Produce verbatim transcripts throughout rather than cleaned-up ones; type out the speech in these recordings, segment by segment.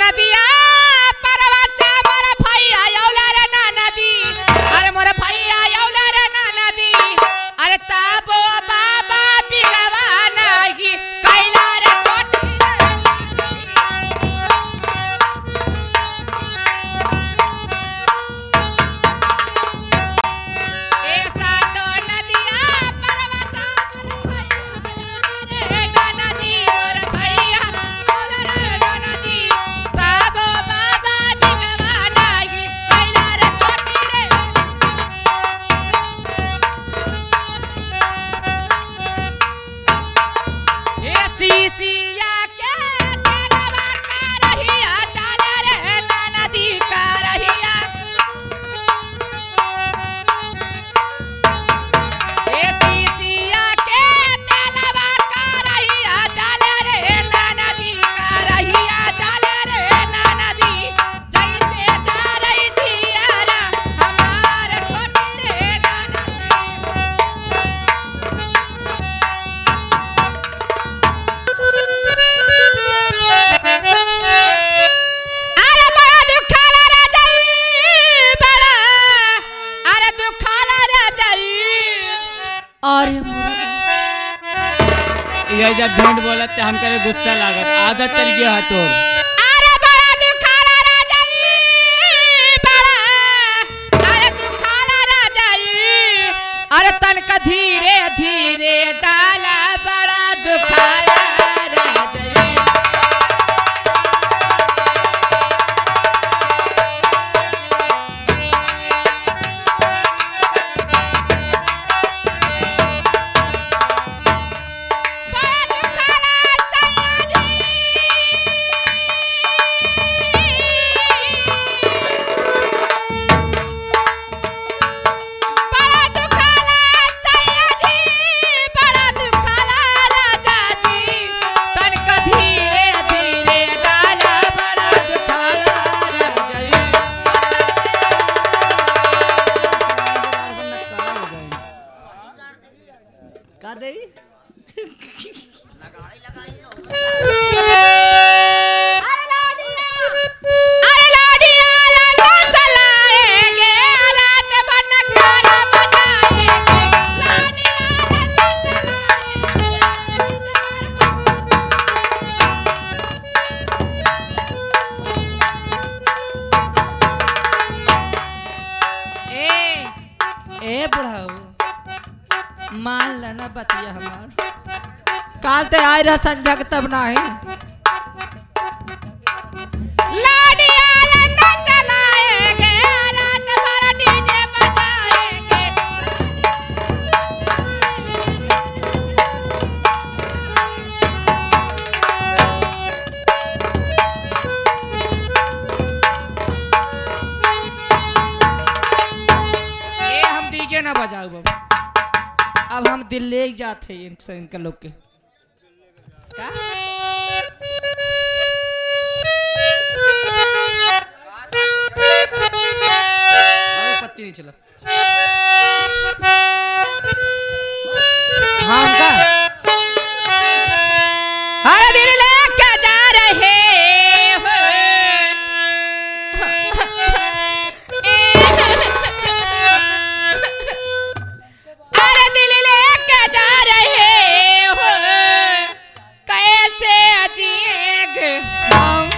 नदिया परवा से मोर भैया आयौला रे ना नदी, अरे मोर भैया आयौला रे ना नदी, अरे ताबो बाबा पिलवा नाही कैला रे छोट। ऐसा तो नदिया परवा से मोर भैया आयौला रे ना नदी, मोर भैया आयौला रे ना नदी, ताबो बाबा पिलवा नाही कैला रे छोट रे। ए सीसिया के तेलवा का रहिया चले रे ना नदी का रहिया, ए सीसिया के तेलवा का रहिया चले रे ना नदी का रहिया, चले रे ना नदी जैसे जा रही जियारा हमार छोट रे ना नदी। अरे बड़ा दुखाला रे जाई बड़ा, अरे दुखाला रे जाई, अरे ये जब भेंट बोलत ते हमके गुस्सा लागत, आदत चल गया है तोर। अरे बड़ा दुखाला रे जाई बड़ा, अरे दुखाला रे जाई, अरे तनका धीरे धीरे डाला बड़ा दुखाला रे जाई। बड़ा दुखाला सैया जी, बड़ा दुखाला सैया जी, बड़ा दुखाला राजा जी, तनका धीरे धीरे डाला बड़ा दुखाला राजा जी। का देई अरे लाडिया, अरे लाडिया लंका चलाएंगे, रात भर नगाड़ा बजाएंगे, लाडिया लंका चलाएंगे। ए ए बुढ़ाऊ मान लेना बतिया हमार, काल ते आय रह संजग तब नाही। लाडिया लंका चलाएंगे, रात भर डीजे बजाएंगे, ए हम डीजे ना बजाऊ बाबा, अब हम दिल्ली जाते हैं इनसे इनका लोग के का? अरे पत्ती नहीं चला। हाँ का? अरे दिल लेके जा रहे हो। अरे दिल लेके जा रहे हो, कैसे जिएंगे हम।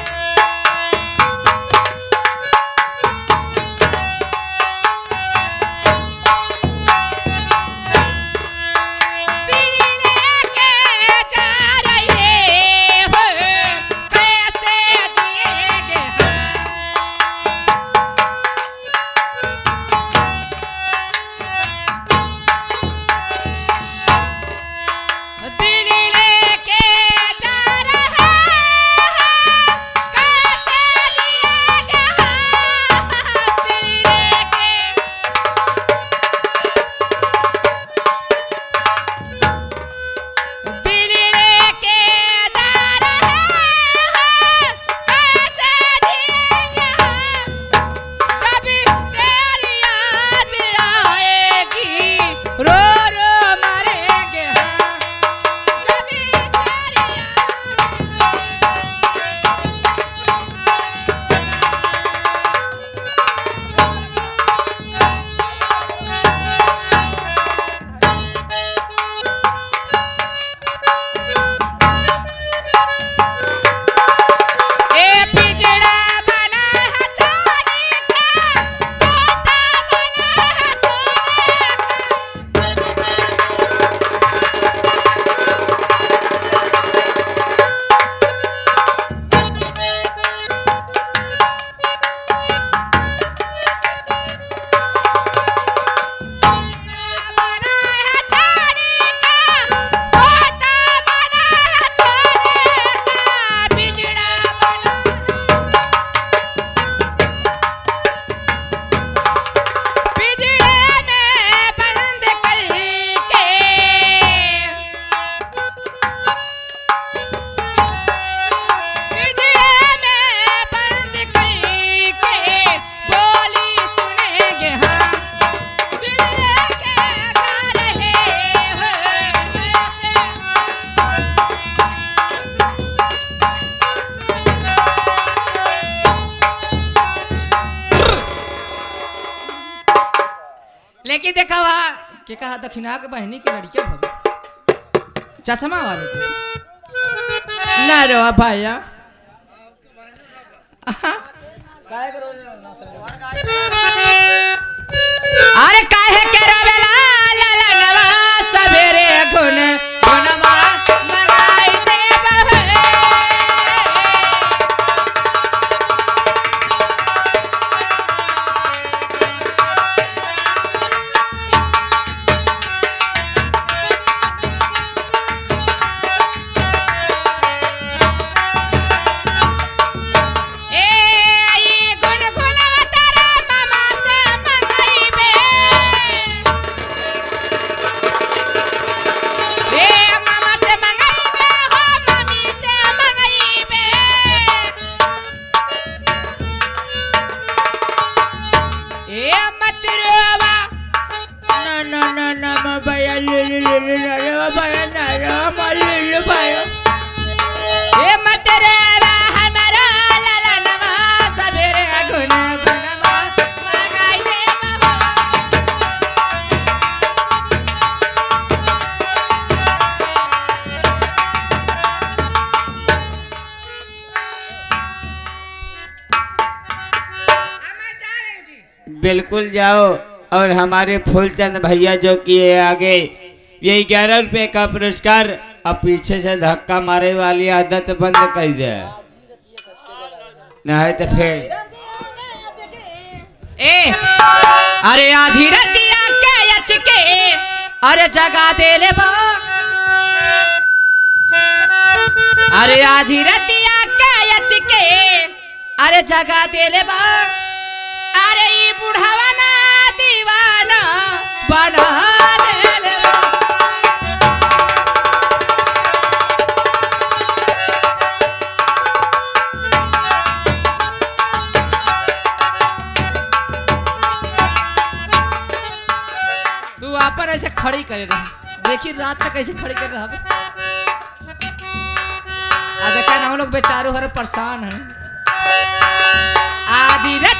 के कहा दक्षिणा के बहनी के लड़के भगवान चश्मा वाले ना रो भैया अरे काहे के रोवेला ललनवा सबेरे गुन गुनमा लगाई दे बहे बिल्कुल जाओ और हमारे फूलचंद भैया जो किए आगे यही ग्यारह रुपये का पुरस्कार अब पीछे से धक्का मारे वाली आदत बंद कर दे नहीं तो फिर ए अरे आधी रतिया के अचके अरे जगा दे ले बा अरे आधी रतिया के अचके अरे जगा दे ले बा अरे बुढ़ावा ना दीवाना बना दे तू आपन ऐसे खड़ी करे रहा देखी रात तक ऐसे खड़ी कर रहा आज हम लोग बेचारों हर परेशान हैं आधी